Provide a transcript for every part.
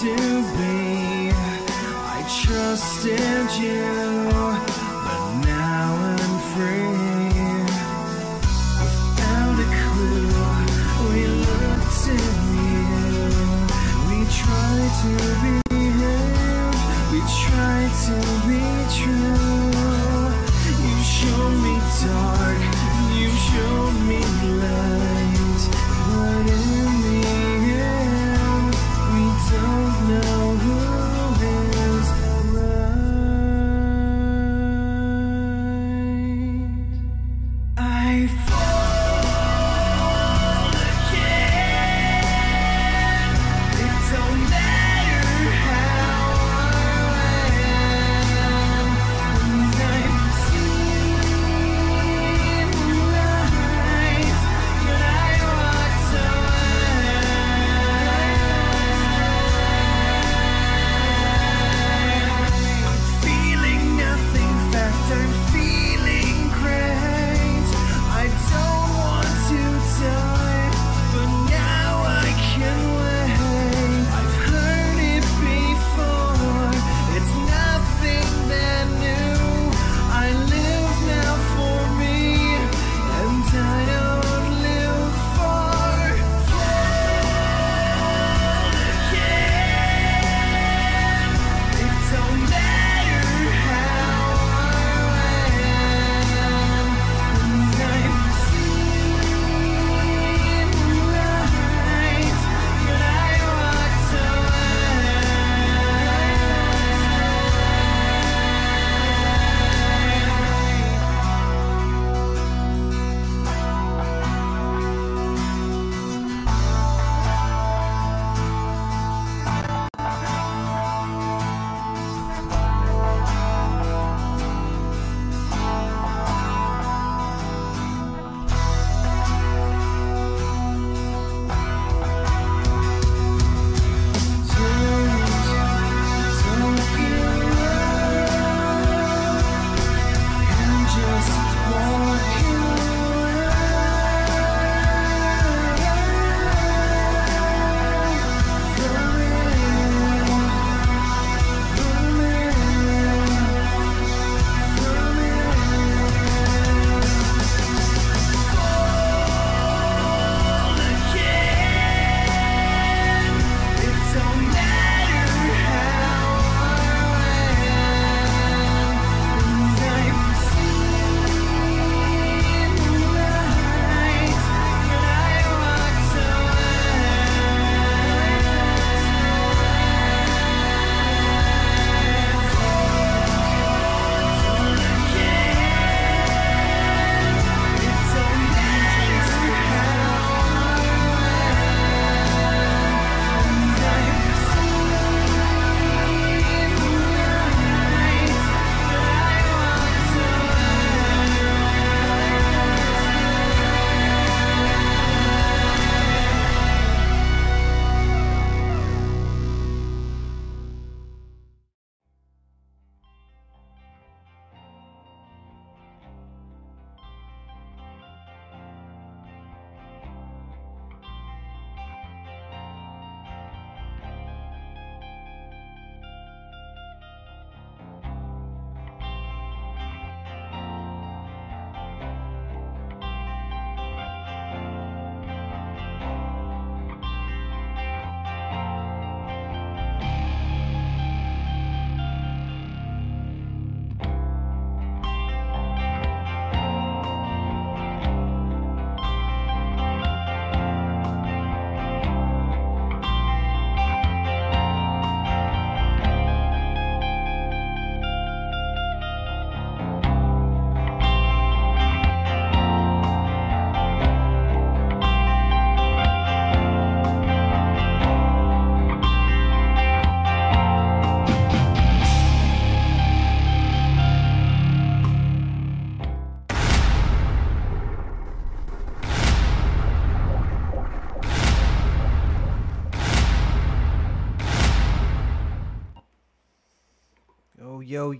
to be. I trusted you, but now I'm free. Without a clue, we looked to you. We tried to behave, we tried to be true. You showed me dark, you showed me light. What is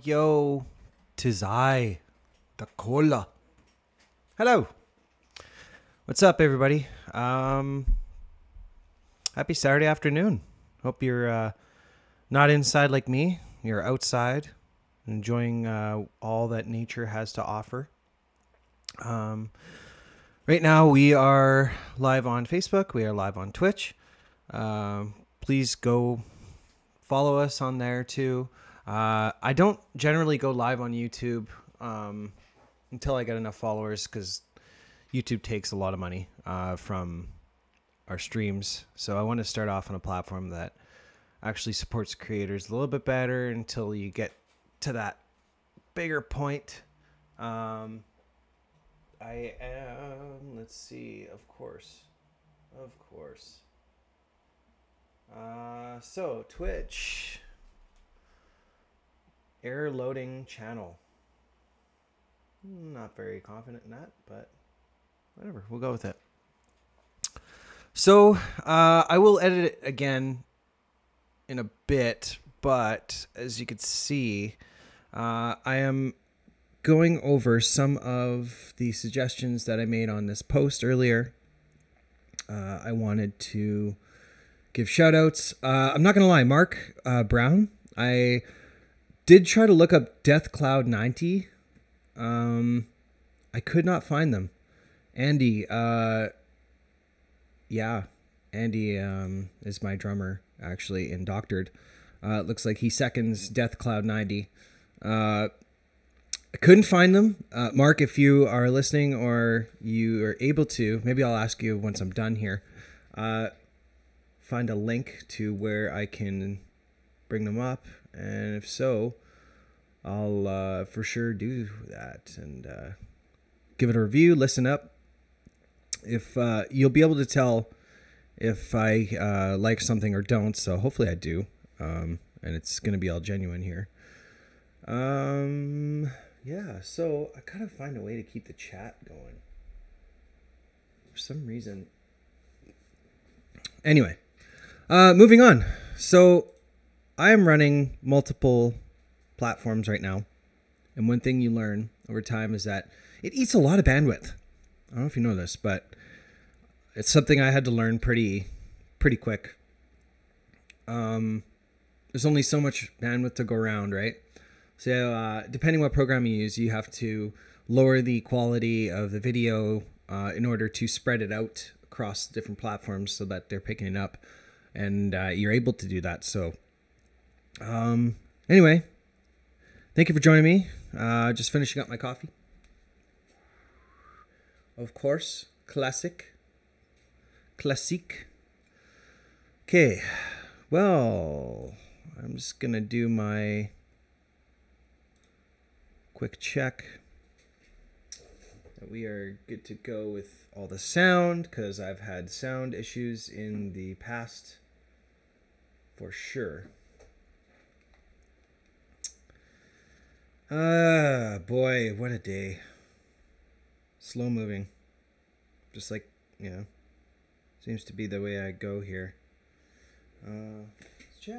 Yo, tis I, Doc Kohler. Hello. What's up, everybody? Happy Saturday afternoon. Hope you're Not inside like me. You're outside, enjoying all that nature has to offer. Right now, we are live on Facebook. We are live on Twitch. Please go follow us on there, too. I don't generally go live on YouTube until I get enough followers, because YouTube takes a lot of money from our streams. So I want to start off on a platform that actually supports creators a little bit better until you get to that bigger point. I am, let's see, of course. So Twitch, air loading channel. Not very confident in that, but whatever, we'll go with it. So I will edit it again in a bit, but as you could see, I am going over some of the suggestions that I made on this post earlier. I wanted to give shout outs. I'm not gonna lie, Mark Brown, I did try to look up Death Cloud 90. I could not find them. Andy, yeah, Andy is my drummer, actually, in Doctored. It looks like he seconds Death Cloud 90. I couldn't find them. Mark, if you are listening or you are able to, maybe I'll ask you once I'm done here, find a link to where I can bring them up. And if so, I'll for sure do that and give it a review, listen up. If you'll be able to tell if I like something or don't, so hopefully I do, and it's gonna be all genuine here. Yeah, so I gotta find a way to keep the chat going for some reason. Anyway, moving on. So I am running multiple platforms right now, and one thing you learn over time is that it eats a lot of bandwidth. I don't know if you know this, but it's something I had to learn pretty quick. There's only so much bandwidth to go around, right? So depending what program you use, you have to lower the quality of the video in order to spread it out across different platforms so that they're picking it up, and you're able to do that. So anyway, thank you for joining me. Just finishing up my coffee. Of course, classic. Classique. Okay, well, I'm just gonna do my quick check that we are good to go with all the sound, because I've had sound issues in the past for sure. Boy, what a day. Slow moving, just like, you know, seems to be the way I go here. Let's check.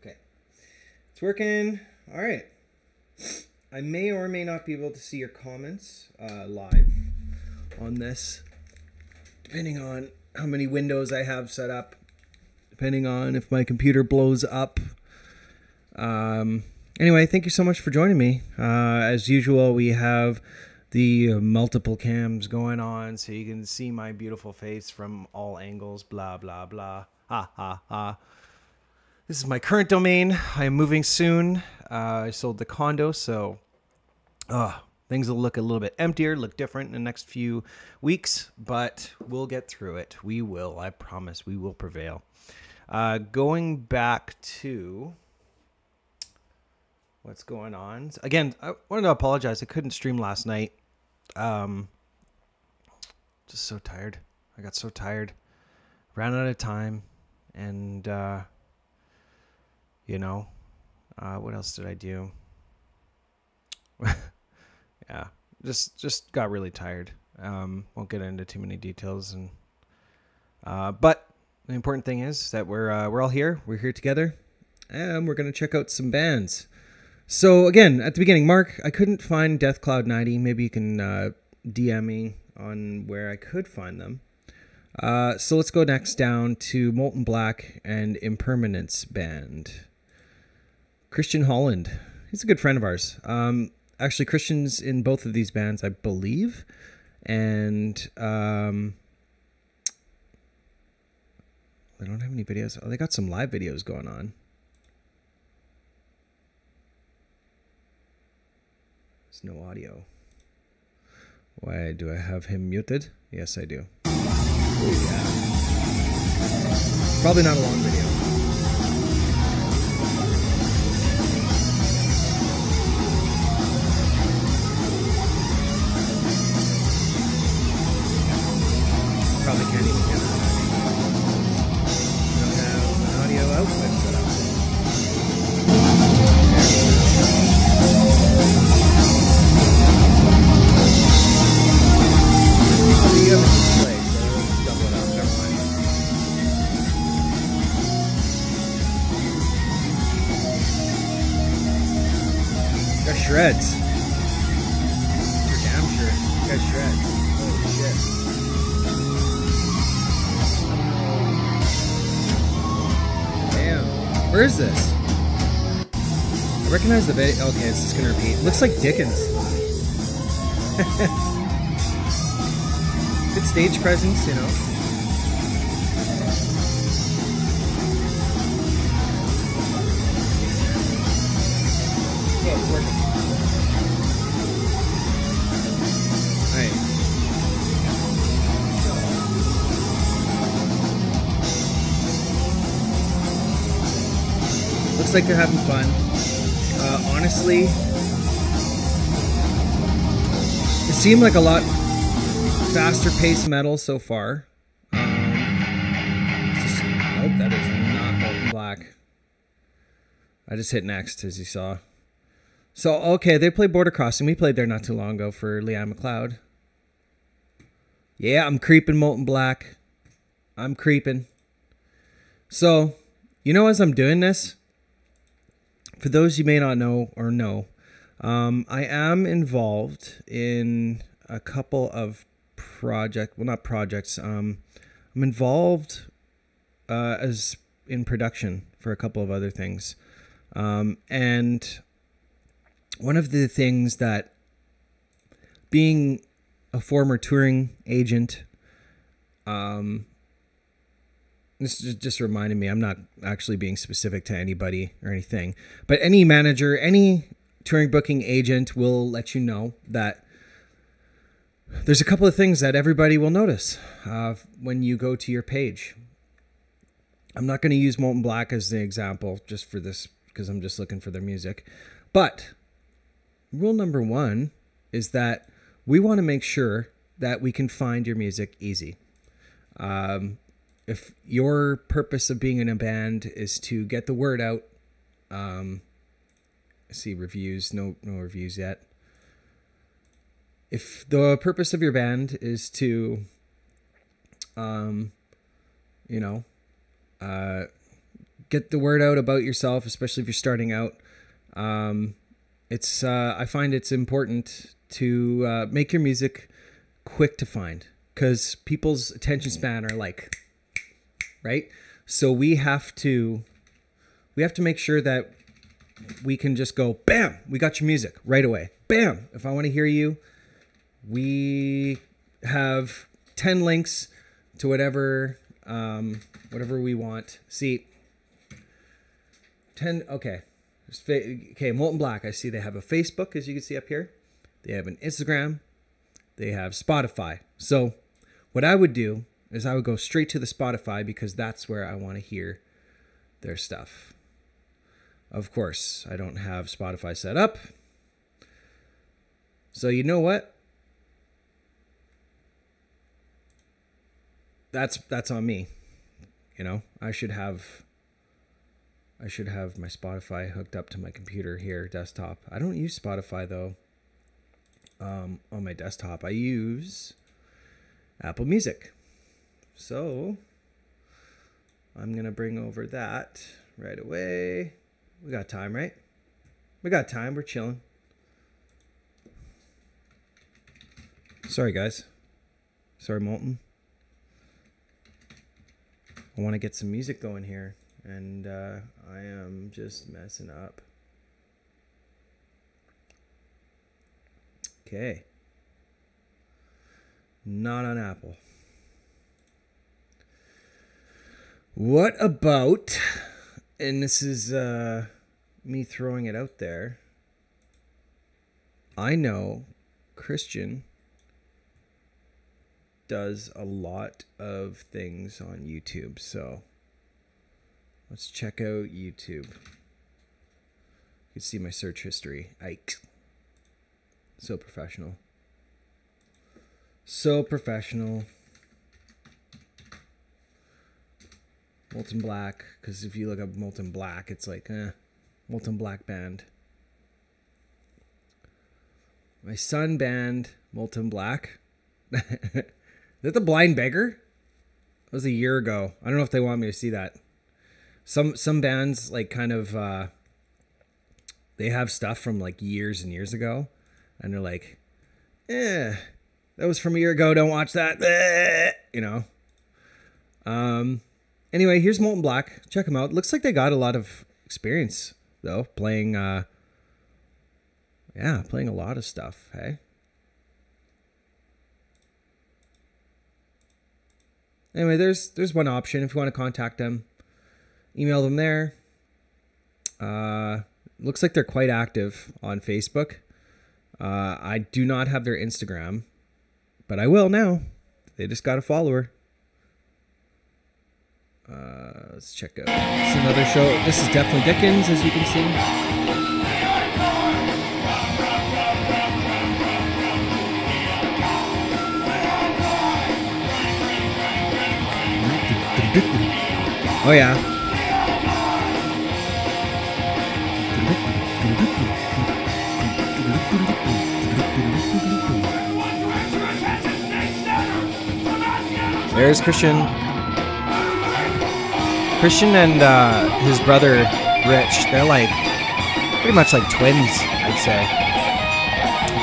Okay. It's working. All right. I may or may not be able to see your comments live on this, depending on how many windows I have set up, depending on if my computer blows up. Anyway, thank you so much for joining me. As usual, we have the multiple cams going on, so you can see my beautiful face from all angles, blah, blah, blah, ha, ha, ha. This is my current domain. I am moving soon. I sold the condo, so things will look a little bit emptier, look different in the next few weeks, but we'll get through it. We will, I promise, we will prevail. Going back to what's going on? Again, I wanted to apologize. I couldn't stream last night. Just so tired. I got so tired. Ran out of time. And, you know, what else did I do? Yeah, just got really tired. Won't get into too many details. And but the important thing is that we're all here. We're here together. And we're going to check out some bands. So again, at the beginning, Mark, I couldn't find Death Cloud 90. Maybe you can DM me on where I could find them. So let's go next down to Molten Black and Impermanence band. Christian Holland. He's a good friend of ours. Actually, Christian's in both of these bands, I believe. And they don't have any videos. Oh, they got some live videos going on. There's no audio. Why do I have him muted? Yes, I do. Oh, yeah. Probably not a long video. Probably can't even get it. Don't have an audio output set up. There we go. Oh, you have a display. Shreds. For damn sure. You got shreds. Holy shit. Damn. Where is this? I recognize the video. Okay, it's just gonna repeat. Looks like Dickens. Good stage presence, you know. Yeah, it's working. Looks like they're having fun. Honestly, it seemed like a lot faster paced metal so far. Nope, that is not Molten Black. I just hit next, as you saw. So, okay, they play Border Crossing. We played there not too long ago for Leanne McLeod. Yeah, I'm creeping Molten Black. I'm creeping. So, you know, as I'm doing this, for those you may not know or know, I am involved in a couple of projects. Well, not projects. I'm involved as in production for a couple of other things. And one of the things that, being a former touring agent, this just reminded me, I'm not actually being specific to anybody or anything, but any manager, any touring booking agent will let you know that there's a couple of things that everybody will notice when you go to your page. I'm not going to use Molten Black as the example just for this because I'm just looking for their music. But rule number one is that we want to make sure that we can find your music easy. If your purpose of being in a band is to get the word out, I see reviews, no reviews yet. If the purpose of your band is to, you know, get the word out about yourself, especially if you're starting out, I find it's important to make your music quick to find, because people's attention span are like, right? So we have to make sure that we can just go, bam, we got your music right away. Bam. If I want to hear you, we have 10 links to whatever, whatever we want. See, 10. Okay. Okay. Molten Black. I see they have a Facebook, as you can see up here. They have an Instagram. They have Spotify. So what I would do is I would go straight to the Spotify, because that's where I want to hear their stuff. Of course, I don't have Spotify set up. So you know what? That's on me. You know, I should have my Spotify hooked up to my computer here, desktop. I don't use Spotify though. On my desktop, I use Apple Music. So I'm going to bring over that right away. We got time, right? We got time. We're chilling. Sorry, guys. Sorry, Molten. I want to get some music going here, and I am just messing up. Okay. Not on Apple. What about, and this is me throwing it out there, I know Christian does a lot of things on YouTube, so let's check out YouTube. You can see my search history. Ike. So professional. So professional. Molten Black, because if you look up Molten Black, it's like, Molten Black Band. My son band, Molten Black. Is that The Blind Beggar? That was a year ago. I don't know if they want me to see that. Some bands, like, kind of, they have stuff from, like, years and years ago. And they're like, that was from a year ago. Don't watch that. You know. Anyway, here's Molten Black. Check them out. Looks like they got a lot of experience, though, playing, yeah, playing a lot of stuff, hey? Anyway, there's one option. If you want to contact them, email them there. Looks like they're quite active on Facebook. I do not have their Instagram, but I will now. They just got a follower. Let's check out. It's another show. This is definitely Dickens, as you can see. Oh yeah. There's Christian. Christian and his brother Rich, they're like pretty much like twins, I'd say.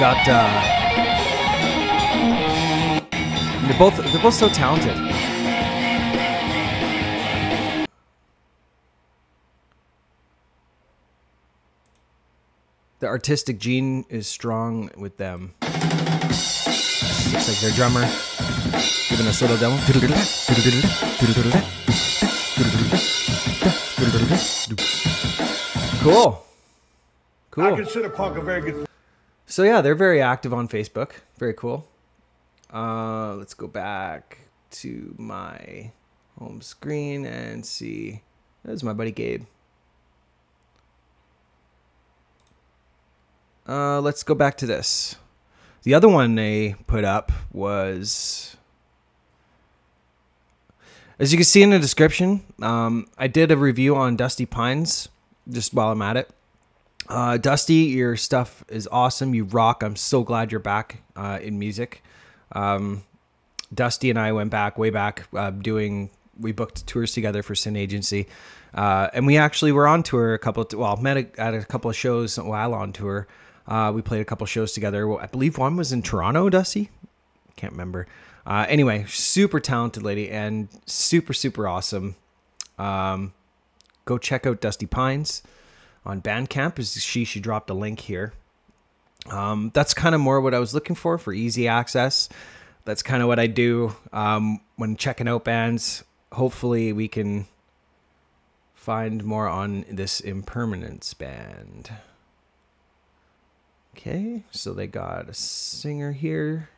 Got they're both so talented. The artistic gene is strong with them. Looks like their drummer giving us a little demo. Cool. Cool. I consider punk a very good. So yeah, they're very active on Facebook. Very cool. Let's go back to my home screen and see. There's my buddy Gabe. Let's go back to this. The other one they put up was, as you can see in the description, I did a review on Dusty Pines, just while I'm at it. Dusty, your stuff is awesome. You rock. I'm so glad you're back in music. Dusty and I went back, way back, we booked tours together for Sin Agency. And we actually were on tour a couple of, well, at a couple of shows while on tour. We played a couple shows together. Well, I believe one was in Toronto, Dusty. Can't remember. Anyway, super talented lady and super, super awesome. Go check out Dusty Pines on Bandcamp. She dropped a link here. That's kind of more what I was looking for easy access. That's kind of what I do when checking out bands. Hopefully we can find more on this Impermanence band. Okay, so they got a singer here.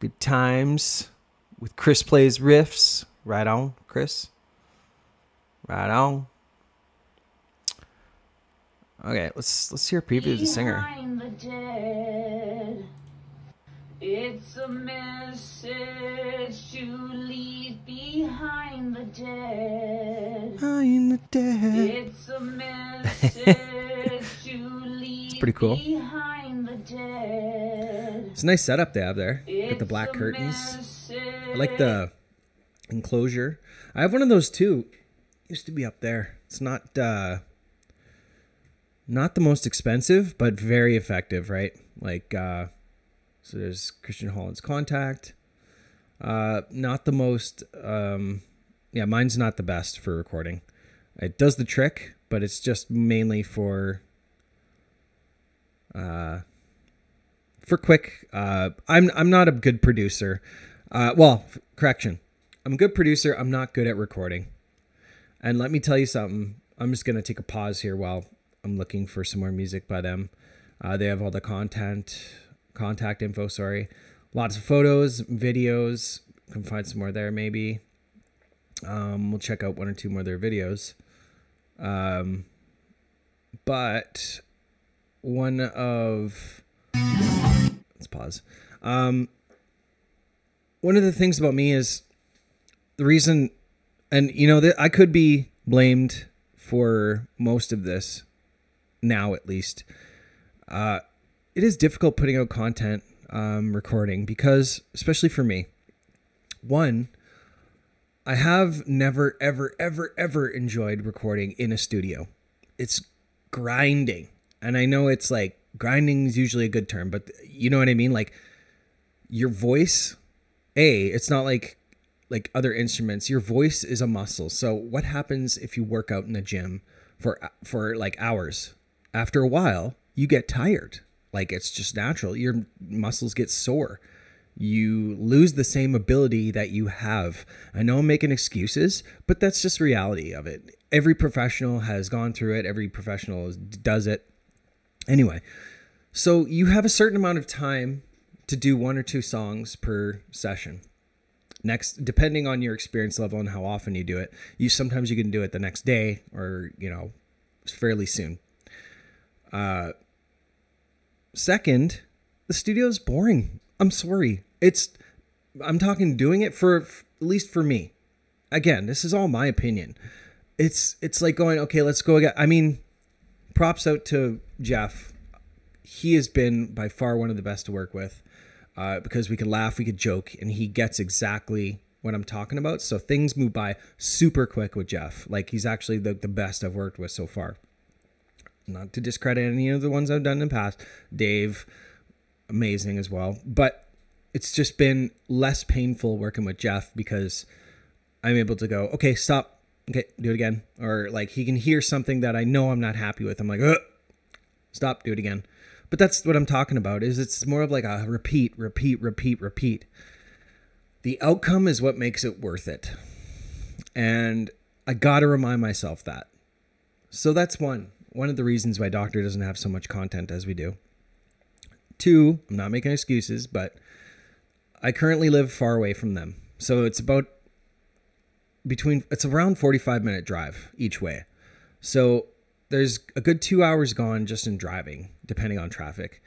Good times with Chris Plays Riffs. Right on, Chris. Right on. Okay, let's hear a preview of the singer. Behind the dead, it's a message to leave behind the dead. Behind the dead. It's a message to leave. Pretty cool. It's a nice setup they have there with the black curtains. I like the enclosure. I have one of those too. It used to be up there. It's not not the most expensive, but very effective, right? Like so there's Christian Holland's contact. Not the most, yeah, mine's not the best for recording. It does the trick, but it's just mainly for quick, I'm not a good producer. Well, correction. I'm a good producer. I'm not good at recording. And let me tell you something. I'm just going to take a pause here while I'm looking for some more music by them. They have all the contact info, sorry. Lots of photos, videos. You can find some more there maybe. We'll check out one or two more of their videos. But one of... Let's pause. One of the things about me is the reason... And, you know, I could be blamed for most of this now, at least. It is difficult putting out content, recording, because, especially for me, one, I have never, ever, ever, ever enjoyed recording in a studio. It's grinding. And I know it's like, grinding is usually a good term, but you know what I mean? Like, your voice, it's not like other instruments, your voice is a muscle. So what happens if you work out in the gym for like hours? After a while, you get tired. Like, it's just natural. Your muscles get sore. You lose the same ability that you have. I know I'm making excuses, but that's just reality of it. Every professional has gone through it. Every professional does it. Anyway, so you have a certain amount of time to do one or two songs per session. Next, depending on your experience level and how often you do it, sometimes you can do it the next day or, you know, fairly soon. Second, the studio is boring. I'm sorry. I'm talking doing it for at least for me. Again, this is all my opinion. It's like going, okay, let's go again. I mean, props out to Jeff. He has been by far one of the best to work with. Because we could laugh, we could joke, and he gets exactly what I'm talking about. So things move by super quick with Jeff. Like, he's actually the best I've worked with so far. Not to discredit any of the ones I've done in the past. Dave, amazing as well. But it's just been less painful working with Jeff because I'm able to go, okay, stop. Okay, do it again. Or like, he can hear something that I know I'm not happy with. I'm like, ugh, stop, do it again. But that's what I'm talking about, is it's more of like a repeat, repeat, repeat, repeat. The outcome is what makes it worth it. And I got to remind myself that. So that's one of the reasons why Doctor doesn't have so much content as we do. Two, I'm not making excuses, but I currently live far away from them. So it's around 45-minute drive each way. So there's a good 2 hours gone just in driving, depending on traffic,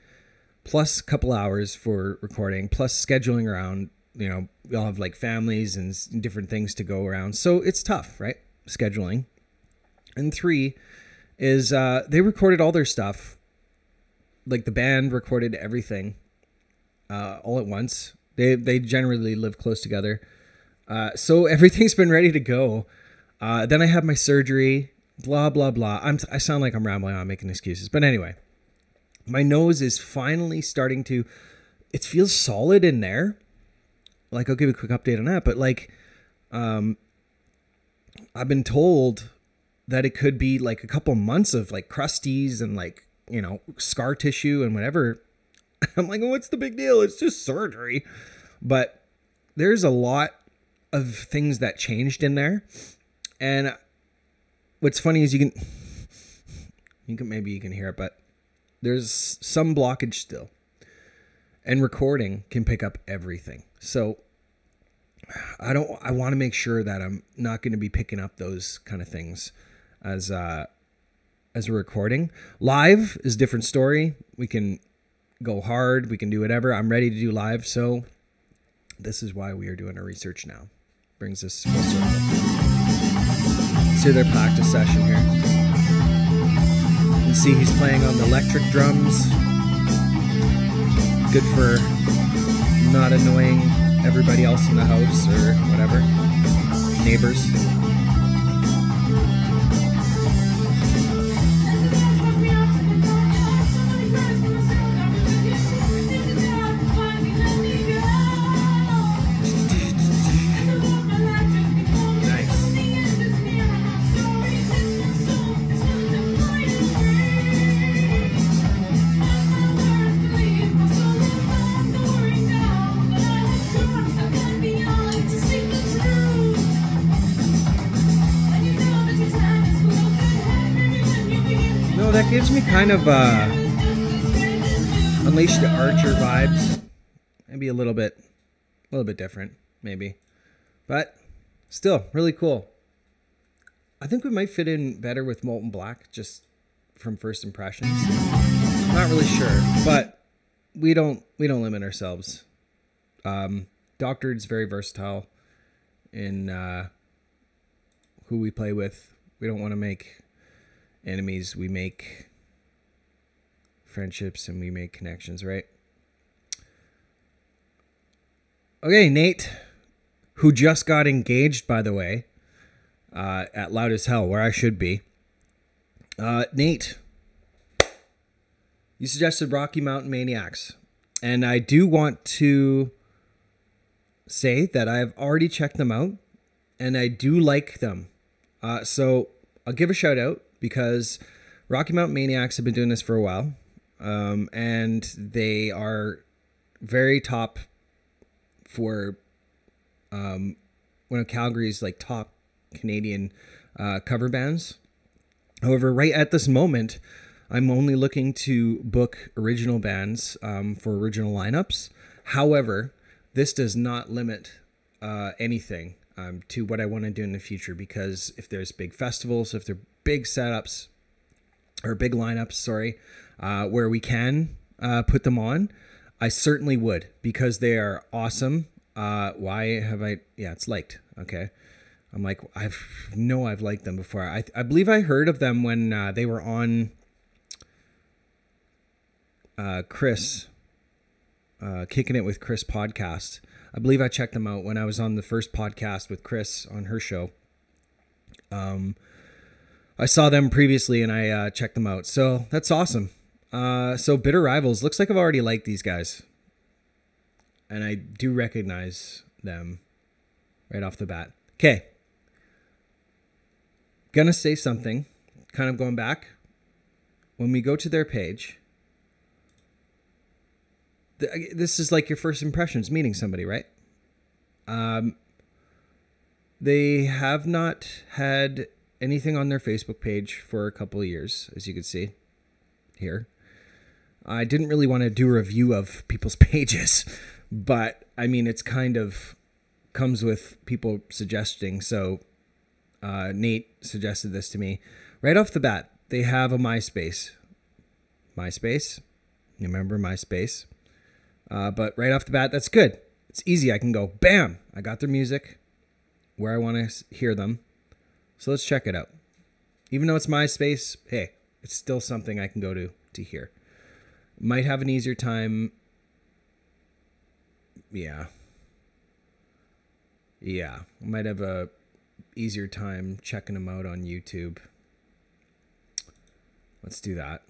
plus a couple hours for recording, plus scheduling around, you know, we all have like families and different things to go around. So it's tough, right? Scheduling. And three is they recorded all their stuff. Like, the band recorded everything all at once. They generally live close together. So everything's been ready to go. Then I had my surgery. Blah, blah, blah. I sound like I'm rambling on, making excuses. But anyway, my nose is finally starting to... It feels solid in there. Like, I'll give you a quick update on that. But, like, I've been told that it could be, like, a couple months of, like, crusties and, like, you know, scar tissue and whatever. I'm like, well, what's the big deal? It's just surgery. But there's a lot of things that changed in there. And... what's funny is you can hear it, but there's some blockage still, and recording can pick up everything. So I want to make sure that I'm not going to be picking up those kind of things as we're recording. Live is a different story. We can go hard. We can do whatever. I'm ready to do live. So this is why we are doing our research now. Brings us full circle to their practice session here. You can see he's playing on the electric drums. Good for not annoying everybody else in the house or whatever. Neighbors. It gives me kind of Unleash the Archer vibes. Maybe a little bit different, maybe. But still, really cool. I think we might fit in better with Molten Black, just from first impressions. Not really sure, but we don't limit ourselves. Doctored's very versatile in who we play with. We don't want to make enemies. We make friendships and we make connections, right? Okay, Nate, who just got engaged, by the way, at Loud as Hell, where I should be. Nate, you suggested Rocky Mountain Maniacs, and I do want to say that I have already checked them out, and I do like them. So I'll give a shout out, because Rocky Mountain Maniacs have been doing this for a while, and they are very top for one of Calgary's like top Canadian cover bands. However, right at this moment, I'm only looking to book original bands for original lineups. However, this does not limit anything to what I want to do in the future, because if there's big festivals, if there are big setups or big lineups, sorry, where we can put them on, I certainly would, because they are awesome. Why have I? Yeah, it's liked. Okay, I'm like, I've liked them before. I believe I heard of them when they were on Chris Kicking It with Chris podcast. I believe I checked them out when I was on the first podcast with Chris on her show. I saw them previously and I checked them out, so that's awesome. So Bitter Rivals, looks like I've already liked these guys, and I do recognize them right off the bat. Okay, gonna say something, kind of going back. When we go to their page, this is like your first impressions meeting somebody, right? They have not had anything on their Facebook page for a couple of years, as you can see here. I didn't really want to do a review of people's pages, but I mean, it's kind of comes with people suggesting. So Nate suggested this to me right off the bat. They have a MySpace. You remember MySpace? But right off the bat, that's good. It's easy. I can go, bam, I got their music where I want to hear them. So let's check it out. Even though it's MySpace, hey, it's still something I can go to hear. Might have an easier time. Yeah, might have a easier time checking them out on YouTube. Let's do that.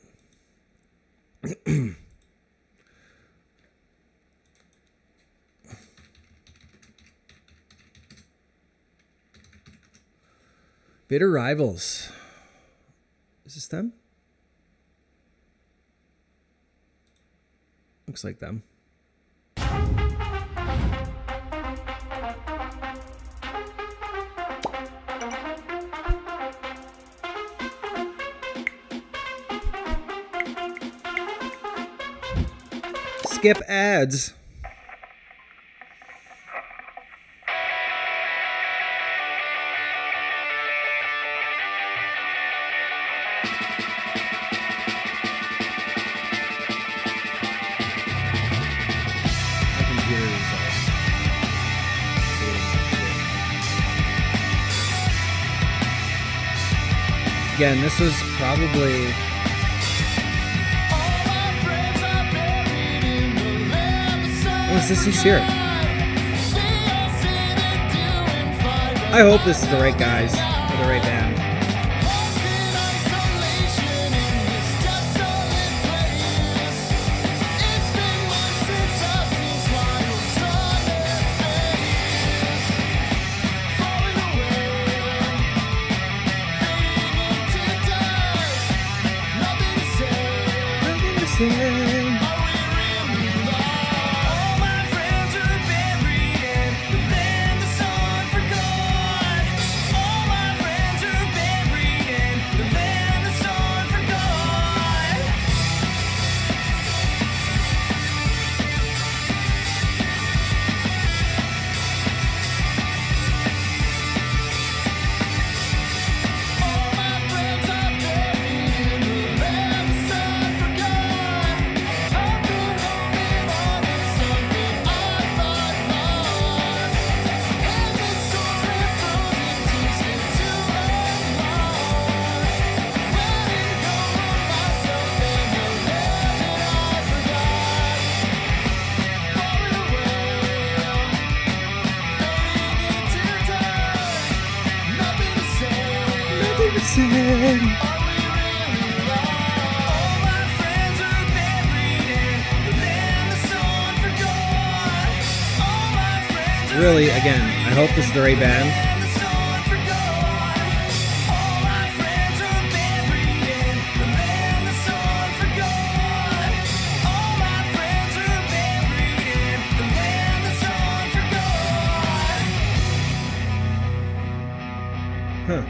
Bitter Rivals. Is this them? Looks like them. Skip ads. Again, this was probably was this this year. I hope this is the right guys for the right band. Woo! Really, again, I hope this is the right band. Huh.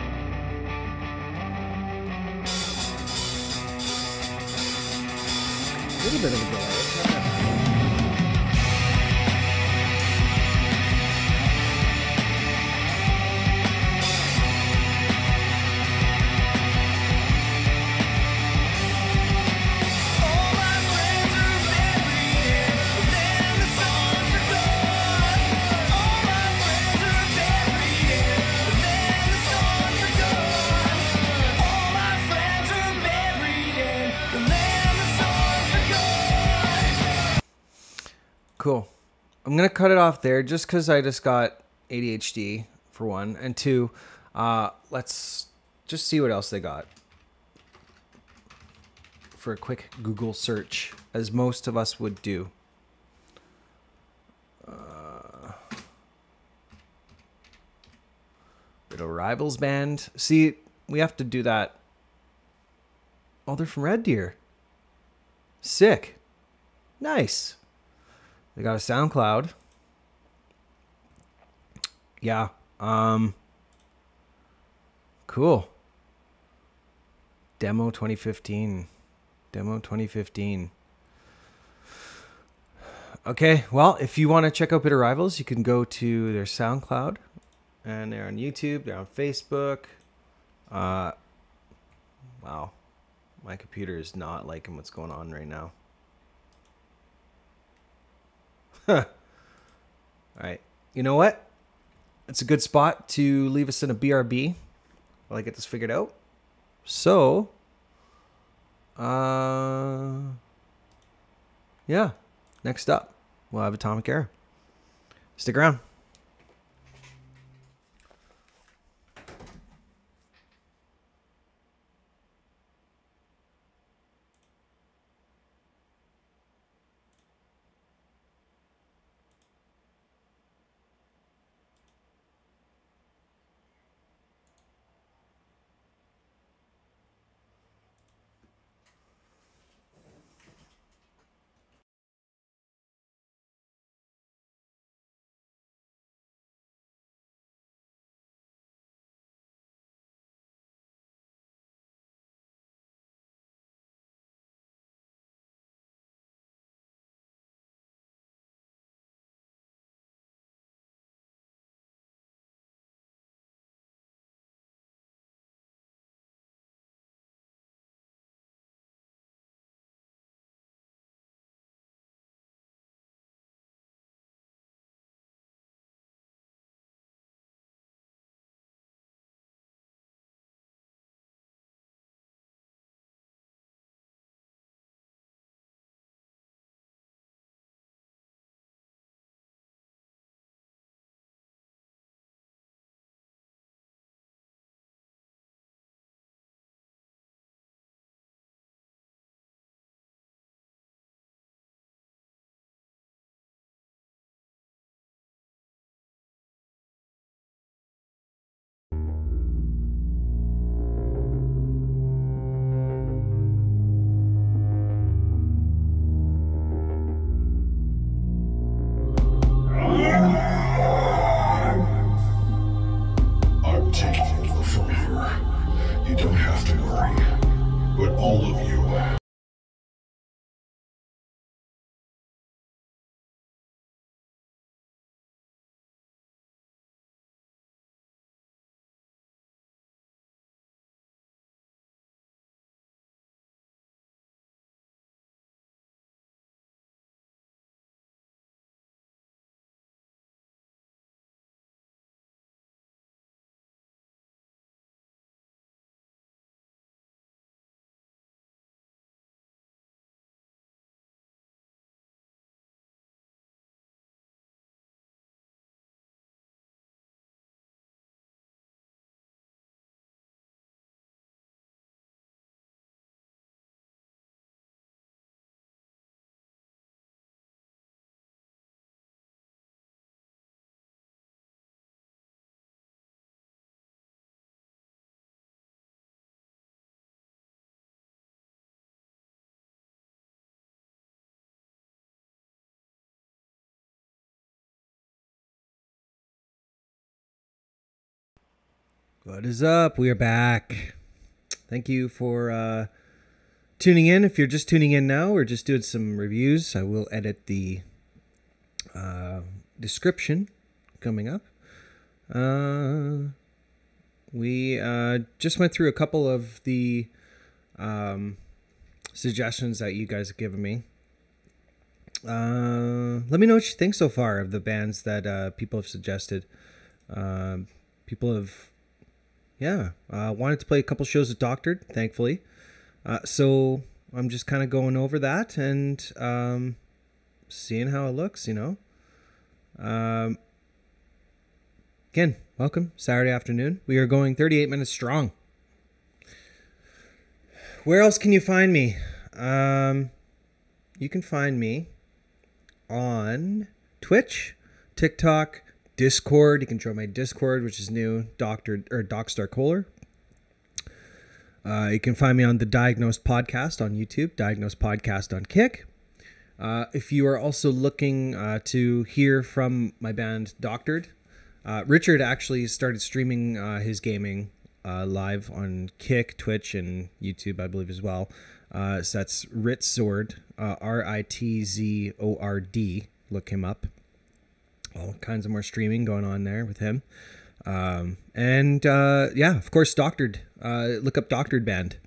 A little bit of a delay. Cool. I'm going to cut it off there just because I just got ADHD, for one. And two, let's just see what else they got for a quick Google search, as most of us would do. Bitter Rivals Band. See, we have to do that. Oh, they're from Red Deer. Sick. Nice. They got a SoundCloud. Yeah. Cool. Demo 2015. Demo 2015. Okay. Well, if you want to check out Bitter Rivals, you can go to their SoundCloud. And they're on YouTube. They're on Facebook. Wow. My computer is not liking what's going on right now. All right. You know what? It's a good spot to leave us in a BRB while I get this figured out. So, yeah. Next up, we'll have Atomic Era. Stick around. What is up? We are back. Thank you for tuning in. If you're just tuning in now, we're just doing some reviews. I will edit the description coming up. We just went through a couple of the suggestions that you guys have given me. Let me know what you think so far of the bands that people have suggested. People have, wanted to play a couple shows with Doctored, thankfully. So I'm just kind of going over that and seeing how it looks, you know. Again, welcome, Saturday afternoon. We are going 38 minutes strong. Where else can you find me? You can find me on Twitch, TikTok, Discord. You can join my Discord, which is new, Doc Kohler. You can find me on the Diagnosed Podcast on YouTube, Diagnosed Podcast on Kick. If you are also looking to hear from my band Doctored, Ritzord actually started streaming his gaming live on Kick, Twitch, and YouTube, I believe, as well. So that's Ritzord, R-I-T-Z-O-R-D. Look him up. All kinds of more streaming going on there with him. Of course, Doctored. Look up Doctored Band.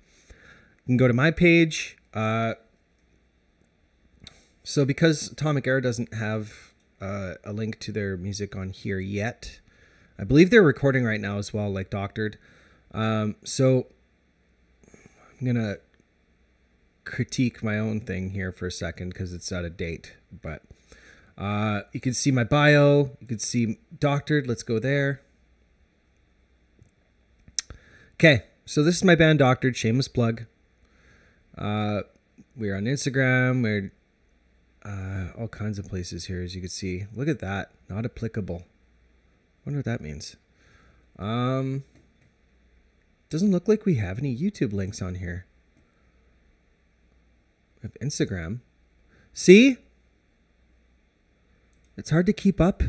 You can go to my page. So because Atomic Era doesn't have a link to their music on here yet, I believe they're recording right now as well, like Doctored. So I'm going to critique my own thing here for a second because it's out of date. But you can see my bio. You can see Doctored. Let's go there. Okay. So this is my band Doctored. Shameless plug. We're on Instagram. We're all kinds of places here, as you can see. Look at that. Not applicable. Wonder what that means. Doesn't look like we have any YouTube links on here. We have Instagram. See? It's hard to keep up.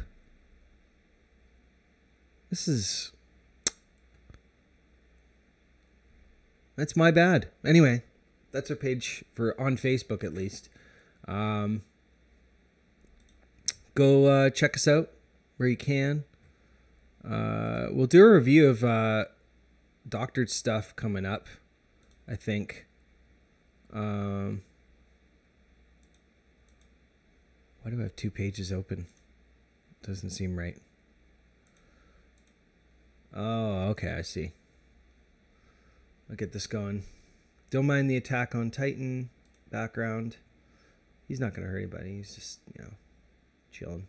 That's my bad. Anyway, that's our page for on Facebook, at least. Go check us out where you can. We'll do a review of Doctored stuff coming up, I think. Why do I have two pages open? Doesn't seem right. Oh, okay, I see. I'll get this going. Don't mind the Attack on Titan background. He's not going to hurt anybody. He's just, chilling.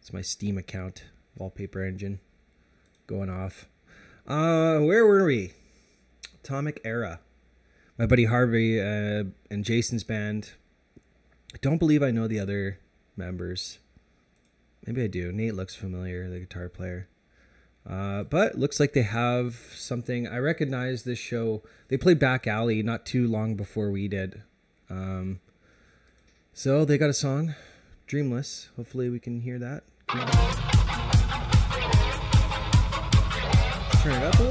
It's my Steam account. Wallpaper engine. Going off. Where were we? Atomic Era. My buddy Harvey and Jason's band. I don't believe I know the other members. Maybe I do. Nate looks familiar, the guitar player. But looks like they have something. I recognize this show. They played Back Alley not too long before we did. So they got a song, Dreamless. Hopefully we can hear that. Turn it up a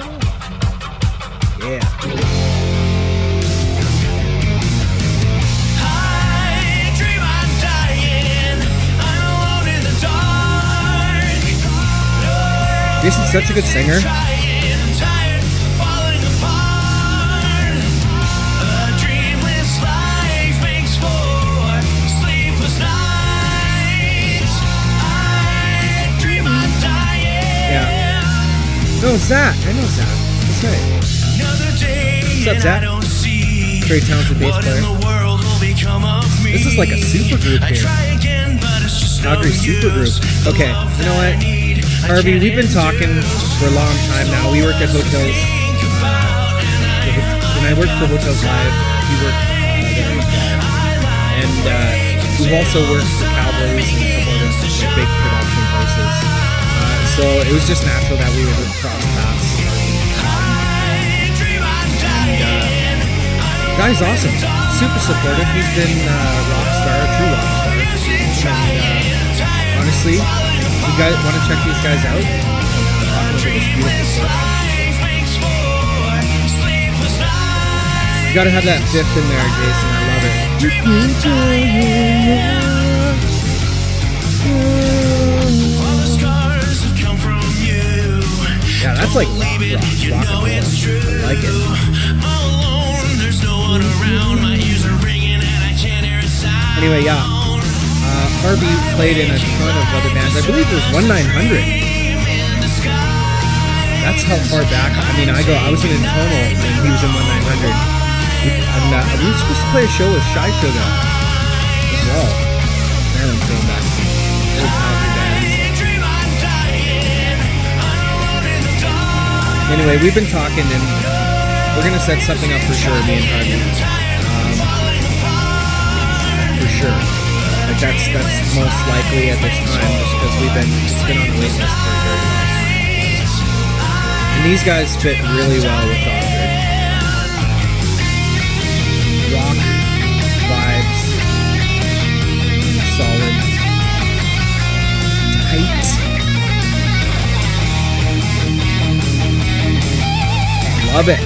little. Yeah. Jason's such a good singer. Yeah. No, Zach. I know Zach. That's right. What's up, Zach? Very talented bass player. This is like a super group here. Calgary super group. Okay, you know what? Harvey, we've been talking for a long time now. We work at hotels. When I worked for Hotels Live, we worked there as well. And we've also worked for Cowboys and a couple of those big production places. So it was just natural that we would cross paths. Guy's awesome. Super supportive. He's been a rock star, a true rock star. And, seriously, you guys want to check these guys out? You gotta have that fifth in there, Jason. I love it. Yeah, that's like rock and roll. I like it. Anyway, yeah. Harvey played in a ton of other bands. I believe it was 1900. That's how far back. I mean, I was in Tonal, and he was in 1900. And we were supposed to play a show with Shy Sugar as well. Man, I'm feeling back. Anyway, we've been talking, and we're gonna set something up for sure, me and Harvey. For sure. Like that's most likely at this time, just because it's been on the wait list for very long. And these guys fit really well with Doctored. Rock vibes, solid, tight. Love it.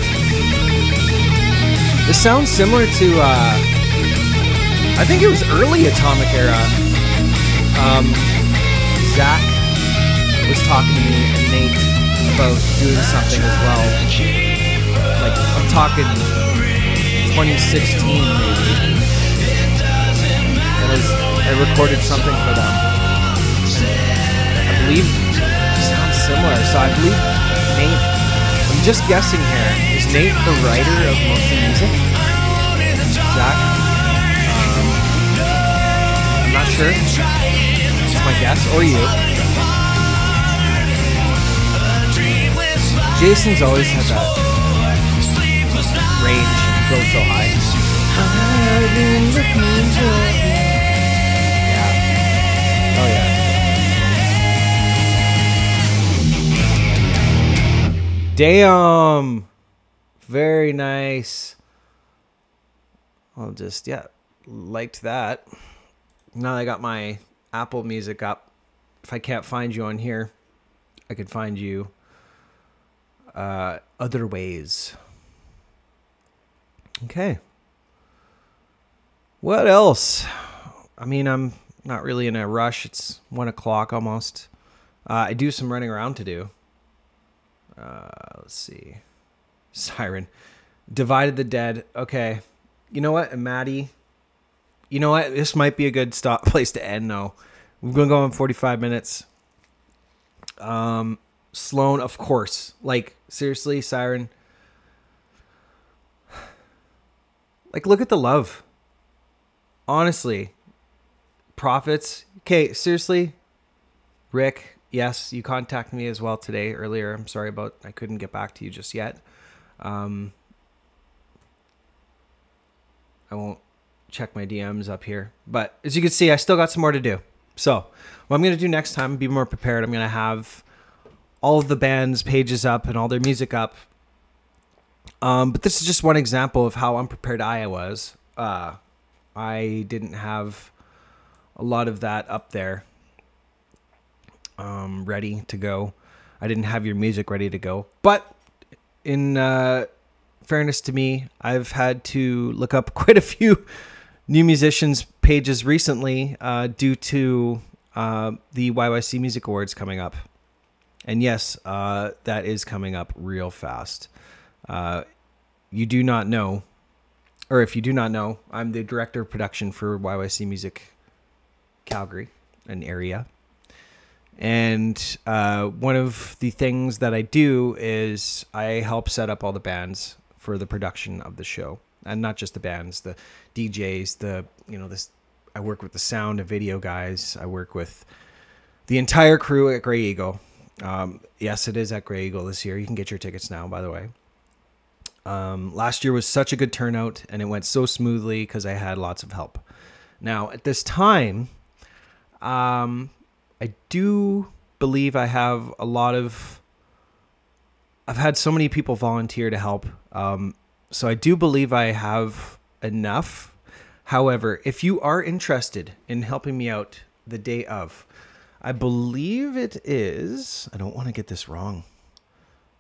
This sounds similar to I think it was early Atomic Era. Zach was talking to me and Nate about doing something as well. Like, I'm talking 2016 maybe. I recorded something for them. And I believe it sounds similar. So I believe Nate, I'm just guessing here, is Nate the writer of Molten Music? Zach? Sure. That's my guess, or you. Jason's always had that range, goes so high. Yeah. Oh yeah. Damn. Very nice. I'll just, yeah, liked that. Now that I got my Apple Music up, if I can't find you on here, I could find you other ways. Okay. What else? I mean, I'm not really in a rush. It's 1 o'clock almost. I do some running around to do. Let's see. Siren. Divided the Dead. Okay. You know what? Maddie... You know what? This might be a good place to end, though. We're going to go on 45 minutes. Sloan, of course. Like, seriously, Siren. Like, look at the love. Honestly. Prophets. Okay, seriously. Rick, yes, you contacted me as well today, earlier. I'm sorry about I couldn't get back to you just yet. I won't check my DMs up here, but as you can see, I still got some more to do. So what I'm going to do next time, be more prepared. I'm going to have all of the band's pages up and all their music up. But this is just one example of how unprepared I was. I didn't have a lot of that up there ready to go. I didn't have your music ready to go, but in fairness to me, I've had to look up quite a few new musicians' pages recently due to the YYC Music Awards coming up. And yes, that is coming up real fast. You do not know, or if you do not know, I'm the director of production for YYC Music Calgary, an area. And one of the things that I do is I help set up all the bands for the production of the show. And not just the bands, the DJs, I work with the sound and video guys. I work with the entire crew at Grey Eagle. Yes, it is at Grey Eagle this year. You can get your tickets now, by the way. Last year was such a good turnout, and it went so smoothly because I had lots of help. Now, at this time, I do believe I have a lot of... I've had so many people volunteer to help. So I do believe I have enough. However, if you are interested in helping me out the day of, I believe it is. I don't want to get this wrong.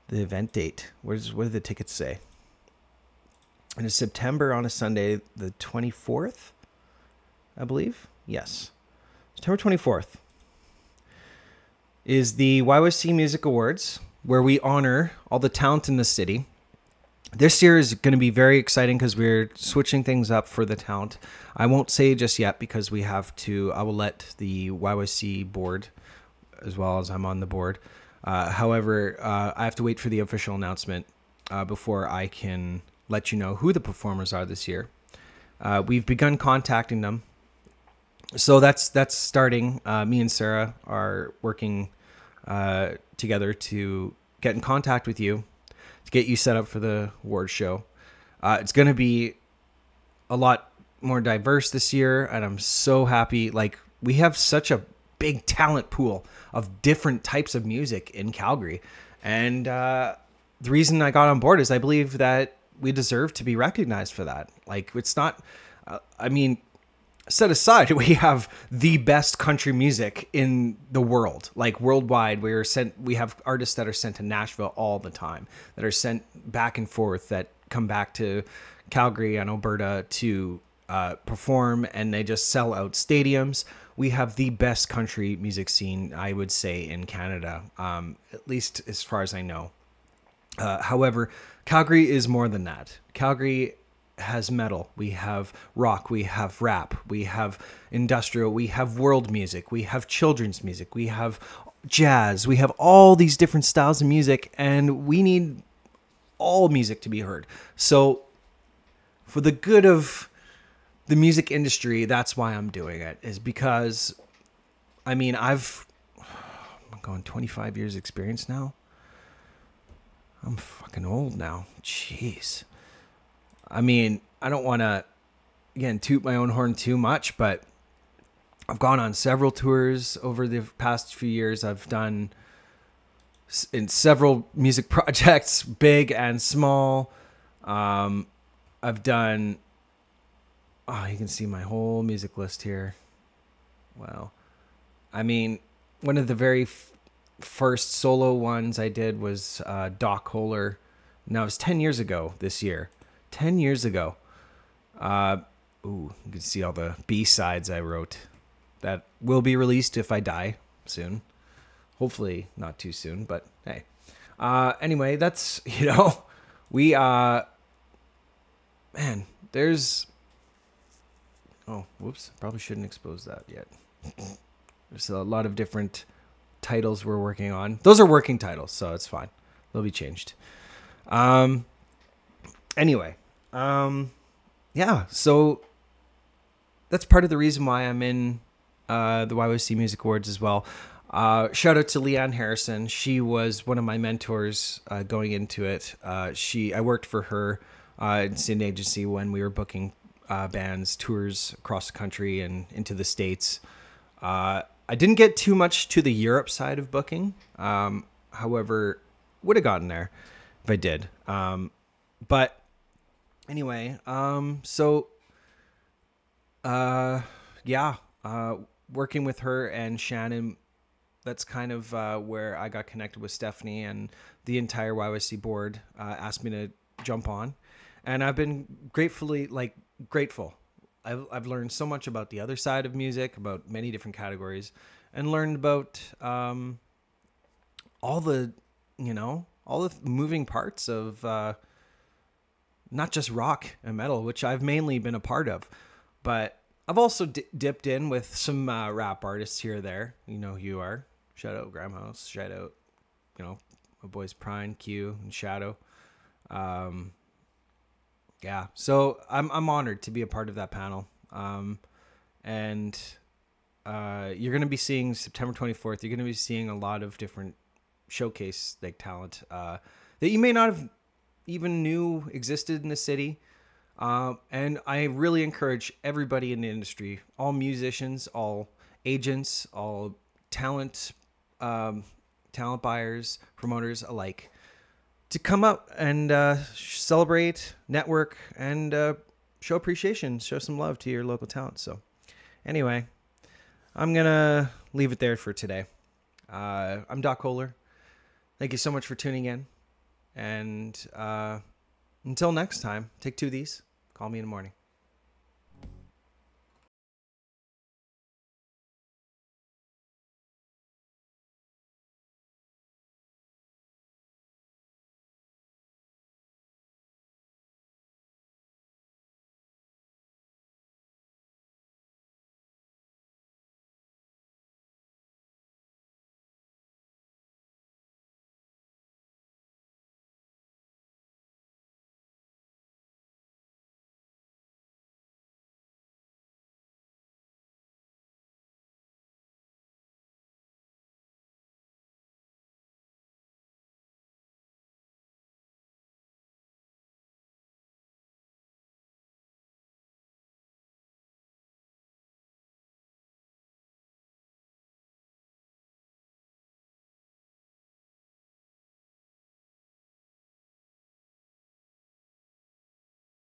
The event date. What do the tickets say? It is September on a Sunday, the 24th, I believe. Yes. September 24th is the YYC Music Awards, where we honor all the talent in the city. This year is going to be very exciting because we're switching things up for the talent. I won't say just yet because we have to, I will let the YYC board, as well as I'm on the board. However, I have to wait for the official announcement before I can let you know who the performers are this year. We've begun contacting them. So that's starting. Me and Sarah are working together to get in contact with you, to get you set up for the award show. It's going to be a lot more diverse this year, and I'm so happy. Like, we have such a big talent pool of different types of music in Calgary. And the reason I got on board is I believe that we deserve to be recognized for that. Like, it's not, I mean, set aside, we have the best country music in the world. Like, worldwide, we have artists that are sent to Nashville all the time, that are sent back and forth, that come back to Calgary and Alberta to perform, and they just sell out stadiums. We have the best country music scene, I would say, in Canada, at least as far as I know. However, Calgary is more than that. Calgary has metal, we have rock, we have rap, we have industrial, we have world music, we have children's music, we have jazz, we have all these different styles of music, and we need all music to be heard. So for the good of the music industry, that's why I'm doing it, is because, I mean, I'm going 25 years experience now. I'm fucking old now. Jeez. I mean, I don't want to, again, toot my own horn too much, but I've gone on several tours over the past few years. I've done in several music projects, big and small. I've done, oh, you can see my whole music list here. Wow. I mean, one of the very first solo ones I did was Doc Kohler. Now, it was 10 years ago this year. 10 years ago. Ooh, you can see all the B-sides I wrote that will be released if I die soon. Hopefully not too soon, but hey. Anyway, that's, you know, we, man, there's, oh, whoops, probably shouldn't expose that yet. There's a lot of different titles we're working on. Those are working titles, so it's fine. They'll be changed. Anyway, yeah, so that's part of the reason why I'm in the YYC Music Awards as well. Shout out to Leanne Harrison. She was one of my mentors going into it. I worked for her in Sin Agency when we were booking bands, tours across the country and into the States. I didn't get too much to the Europe side of booking. However, would have gotten there if I did. But anyway, yeah, working with her and Shannon, that's kind of where I got connected with Stephanie, and the entire YYC board asked me to jump on. And I've been grateful. I've learned so much about the other side of music, about many different categories, and learned about all the moving parts of not just rock and metal, which I've mainly been a part of, but I've also dipped in with some rap artists here or there. You know who you are. Shout out Graham House. Shout out, you know, my boys Prime, Q, and Shadow. Yeah, so I'm honored to be a part of that panel. You're going to be seeing September 24th. You're going to be seeing a lot of different showcase like talent that you may not have even knew existed in the city. And I really encourage everybody in the industry, all musicians, all agents, all talent, talent buyers, promoters alike, to come up and celebrate, network, and show appreciation, show some love to your local talent. So anyway, I'm going to leave it there for today. I'm Doc Kohler. Thank you so much for tuning in. And until next time, take two of these. Call me in the morning.